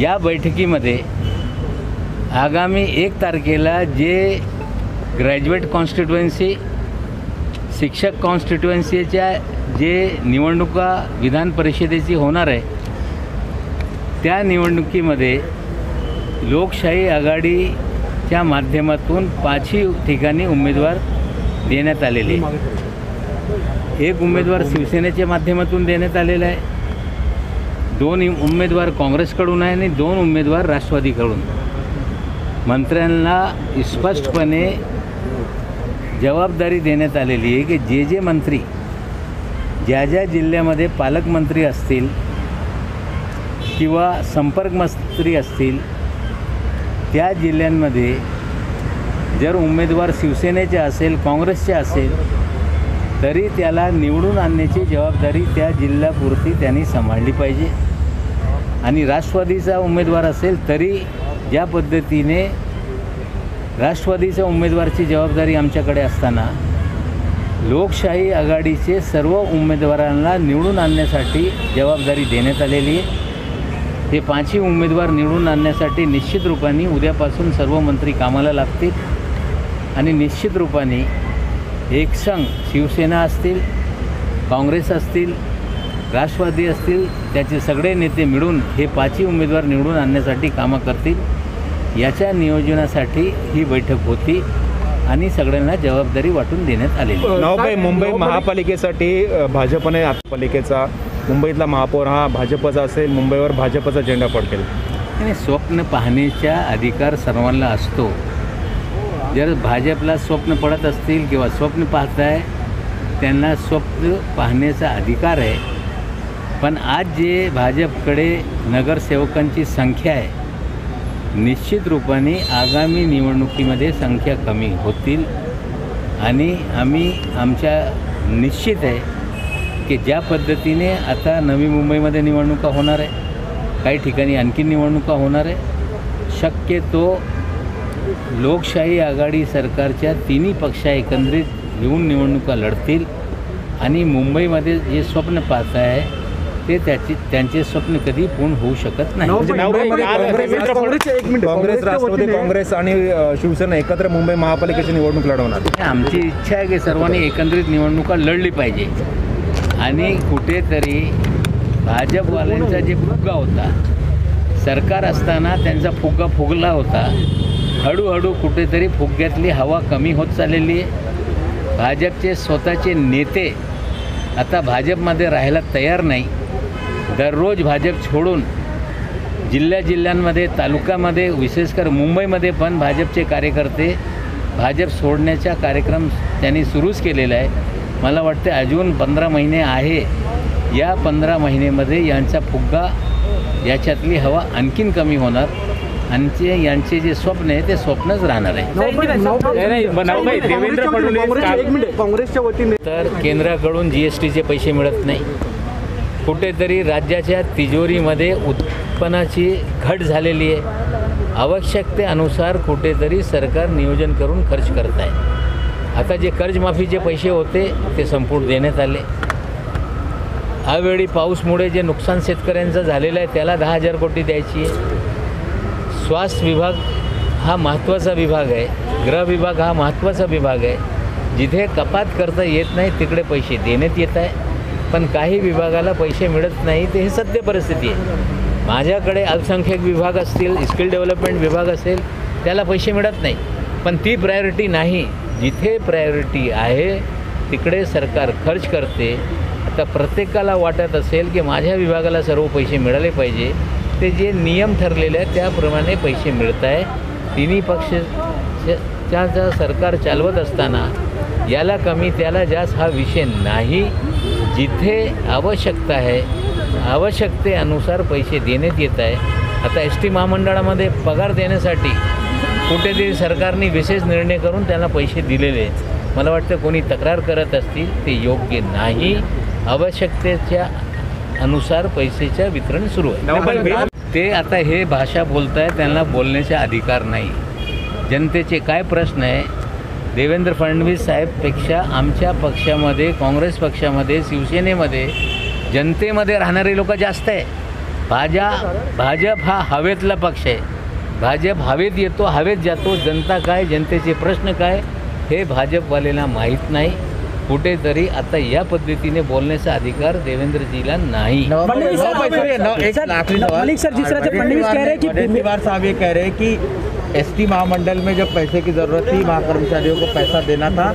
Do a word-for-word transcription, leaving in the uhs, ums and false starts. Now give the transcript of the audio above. या बैठकीमध्ये आगामी एक तारखेला जे ग्रॅज्युएट कॉन्स्टिट्युएन्सी शिक्षक कॉन्स्टिट्युएन्सीच्या जे निवडणुका विधान परिषदेची होणार आहे त्या निवडणुकीमध्ये लोकशाही आघाडीच्या माध्यमातून पाचही ठिकाणी उमेदवार देण्यात आलेले, एक उमेदवार शिवसेनेच्या माध्यमातून देण्यात आलेला आहे, दोन उमेदवार काँग्रेसकडून आहे आणि दोन उमेदवार राष्ट्रवादीकडून। मंत्र्यांना स्पष्टपणे जबाबदारी देण्यात आलेली आहे की जे जे मंत्री ज्या ज्या जिल्ह्यामध्ये पालकमंत्री असतील किंवा संपर्कमंत्री असतील त्या जिल्ह्यांमध्ये जर उमेदवार शिवसेनेचा असेल काँग्रेसचा असेल तरी त्याला निवडून आणण्याची जबाबदारी त्या जिल्ह्यापुरती त्यांनी सांभाळली पाहिजे। आणि राष्ट्रवादीचा उमेदवार असेल तरी ज्या पद्धतीने राष्ट्रवादीच्या उमेदवाराची जबाबदारी आमच्याकडे असताना लोकशाही आघाडीचे सर्व उमेदवारांना निवडून आणण्यासाठी जबाबदारी देण्यात आलेली आहे। हे पाचही उमेदवार निवडून आणण्यासाठी निश्चित रूपाने उद्यापासून सर्व मंत्री कामाला लागतील आणि निश्चित रूपाने एक संघ शिवसेना असतील काँग्रेस असतील राष्ट्रवादी असतील त्याचे सगळे नेते मिळून हे पाचही उमेदवार निवडून आणण्यासाठी कामं करतील। याच्या नियोजनासाठी ही बैठक होती आणि सगळ्यांना जबाबदारी वाटून देण्यात आलेली। नवभाई मुंबई महापालिकेसाठी भाजपने महापालिकेचा मुंबईतला महापौर हा भाजपचा असेल, मुंबईवर भाजपचा झेंडा पडकेल। आणि स्वप्न पाहण्याचा अधिकार सर्वांना असतो। जर भाजपला स्वप्न पडत असतील किंवा स्वप्न पाहत आहे त्यांना स्वप्न पाहण्याचा अधिकार आहे। पण आज जे भाजपकडे नगरसेवकांची संख्या आहे निश्चित रूपाने आगामी निवडणुकीमध्ये संख्या कमी होतील आणि आम्ही आमच्या निश्चित आहे की ज्या पद्धतीने आता नवी मुंबईमध्ये निवडणुका होणार आहे काही ठिकाणी आणखी निवडणुका होणार आहे शक्यतो लोकशाही आघाडी सरकारच्या तिन्ही पक्ष एकत्रित येऊन निवडणुका लढतील आणि मुंबईमध्ये जे स्वप्न पाहत आहे ते त्याचे त्यांचे स्वप्न कधी पूर्ण होऊ शकत नाही। काँग्रेस राष्ट्रवादी काँग्रेस आणि शिवसेना एकत्र मुंबई महापालिकेची निवडणूक लढवणार। आमची इच्छा आहे की सर्वांनी एकत्रित निवडणुका लढली पाहिजे आणि कुठेतरी भाजपवाल्यांचा जे फुगा होता सरकार असताना त्यांचा फुगा फुगला होता हळूहळू कुठेतरी फुग्यातली हवा कमी होत चाललेली आहे। भाजपचे स्वतःचे नेते आता भाजपमध्ये राहायला तयार नाही। दररोज भाजप सोडून जिल्ह्या जिल्ह्यांमध्ये तालुक्यामध्ये विशेषकर मुंबईमध्ये पण भाजपचे कार्यकर्ते भाजप सोडण्याचा कार्यक्रम त्यांनी सुरूच केलेला आहे। मला वाटते अजून पंधरा महिने आहे या पंधरा महिन्यामध्ये यांचा फुग्गा याच्यातली हवा आणखीन कमी होणार आणि यांचे जे स्वप्न आहे ते स्वप्नच राहणार आहे। काँग्रेसच्या वतीने तर केंद्राकडून जी एस टीचे पैसे मिळत नाही कुठेतरी राज्याच्या तिजोरीमध्ये उत्पन्नाची घट झालेली आहे। आवश्यकतेनुसार कुठेतरी सरकार नियोजन करून खर्च करत आहे। आता जे कर्जमाफीचे पैसे होते ते संपूर्ण देण्यात आले। यावेळी पाऊसमुळे जे नुकसान शेतकऱ्यांचं झालेलं आहे त्याला दहा हजार कोटी द्यायची आहे। स्वास्थ्य विभाग हा महत्त्वाचा विभाग आहे, गृह विभाग हा महत्त्वाचा विभाग आहे, जिथे कपात करता येत नाही तिकडे पैसे देण्यात येत आहे पण काही विभागाला पैसे मिळत नाही ते ही सत्य परिस्थिती आहे। माझ्याकडे अल्पसंख्याक विभाग असतील स्किल डेव्हलपमेंट विभाग असेल त्याला पैसे मिळत नाही पण ती प्रायोरिटी नाही। जिथे प्रायोरिटी आहे तिकडे सरकार खर्च करते। आता प्रत्येकाला वाटत असेल की माझ्या विभागाला सर्व पैसे मिळाले पाहिजे ते जे नियम ठरलेले आहेत त्याप्रमाणे पैसे मिळत आहे। तिन्ही पक्षाच्या ज्या सरकार चालवत असताना याला कमी त्याला जास्त हा विषय नाही। जिथे आवश्यकता आहे आवश्यकतेनुसार पैसे देण्यात येत आहे। आता एस टी महामंडळामध्ये पगार देण्यासाठी कुठेतरी सरकारने विशेष निर्णय करून त्यांना पैसे दिलेले आहेत। मला वाटतं कोणी तक्रार करत असतील ते योग्य नाही। आवश्यकतेच्या अनुसार पैसेचं वितरण सुरू आहे। ते आता हे भाषा बोलत आहे त्यांना बोलण्याचा अधिकार नाही। जनतेचे काय प्रश्न आहे देवेंद्र फडणवीस साहेबपेक्षा आमच्या पक्षामध्ये काँग्रेस पक्षामध्ये शिवसेनेमध्ये जनतेमध्ये राहणारे लोक जास्त आहे। भाजा भाजप हा हवेतला पक्ष आहे. भाजप हवेत येतो, हवेत जातो. जनता काय, जनतेचे प्रश्न काय हे भाजपवालेला माहीत नाही. कुठेतरी आता या पद्धतीने बोलण्याचा अधिकार देवेंद्रजीला नहीं. मलिक सर, जिस तरह से फडणवीस कह रहे हैं कि पीएमवार साहब ये कह रहे हैं कि एसटी महामंडल में जब पैसे की जरूरत थी वहाँ कर्मचारियों को पैसा देना था,